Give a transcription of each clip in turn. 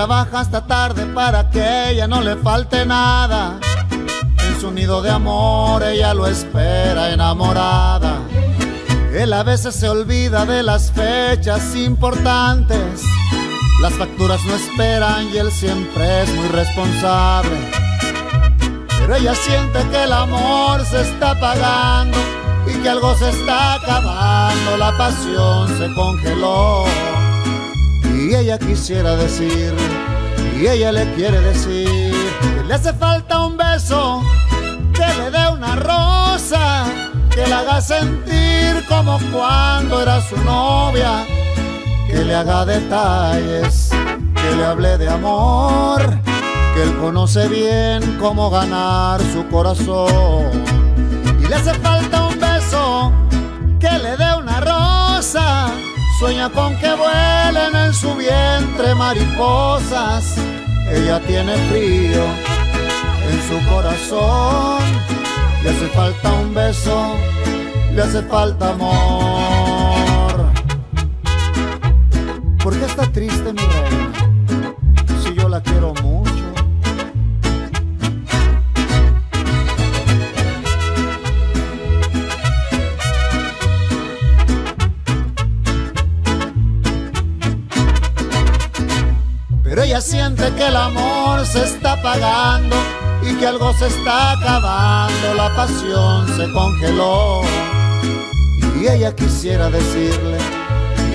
trabaja hasta tarde para que ella no le falte nada. En su nido de amor ella lo espera enamorada. Él a veces se olvida de las fechas importantes. Las facturas no esperan y él siempre es muy responsable. Pero ella siente que el amor se está apagando y que algo se está acabando, la pasión se congeló. Y ella quisiera decir, y ella le quiere decir, que le hace falta un beso, que le dé una rosa, que la haga sentir como cuando era su novia, que le haga detalles, que le hable de amor, que él conoce bien cómo ganar su corazón. Y le hace falta un beso, que le dé una rosa, sueña con que vuelen en su vientre mariposas. Ella tiene frío en su corazón, le hace falta un beso, le hace falta amor. ¿Por qué está triste mi reina, si yo la quiero mucho? Pero ella siente que el amor se está apagando y que algo se está acabando, la pasión se congeló. Y ella quisiera decirle,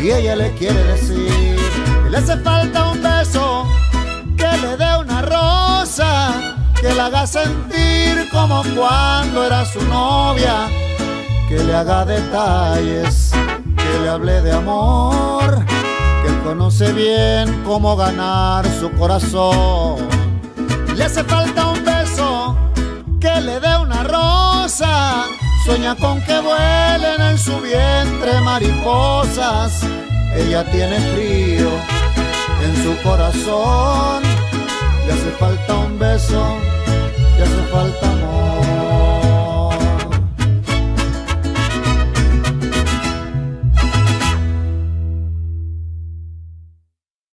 y ella le quiere decir, que le hace falta un beso, que le dé una rosa, que la haga sentir como cuando era su novia, que le haga detalles, que le hable de amor, que él conoce bien cómo ganar su corazón. Le hace falta un beso, que le dé una rosa, sueña con que vuelen en su vientre mariposas. Ella tiene frío en su corazón, le hace falta un beso, le hace falta un beso.